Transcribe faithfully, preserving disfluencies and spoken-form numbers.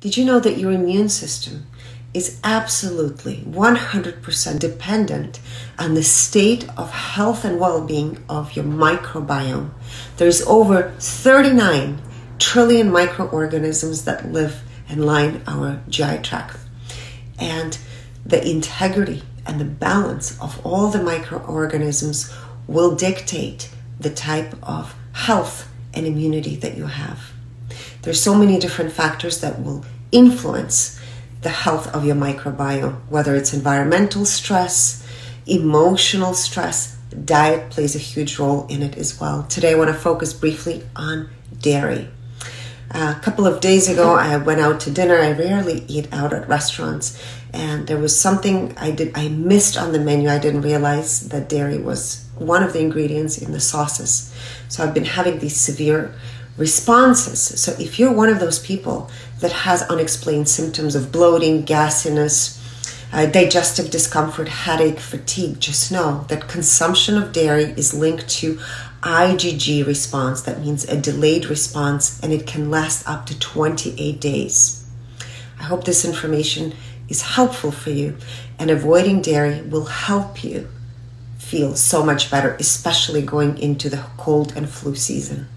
Did you know that your immune system is absolutely one hundred percent dependent on the state of health and well-being of your microbiome? There's over thirty-nine trillion microorganisms that live and line our G I tract. And the integrity and the balance of all the microorganisms will dictate the type of health and immunity that you have. There's so many different factors that will influence the health of your microbiome, whether it's environmental stress, emotional stress. Diet plays a huge role in it as well. Today I want to focus briefly on dairy. Uh, a couple of days ago I went out to dinner. I rarely eat out at restaurants, and there was something I did I missed on the menu. I didn't realize that dairy was one of the ingredients in the sauces. So I've been having these severe responses. So if you're one of those people that has unexplained symptoms of bloating, gasiness, uh, digestive discomfort, headache, fatigue, just know that consumption of dairy is linked to I G G response. That means a delayed response, and it can last up to twenty-eight days. I hope this information is helpful for you, and avoiding dairy will help you feel so much better, especially going into the cold and flu season.